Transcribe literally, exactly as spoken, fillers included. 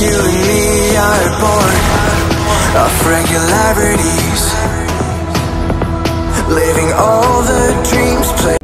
You and me are born of regularities, living all the dreams.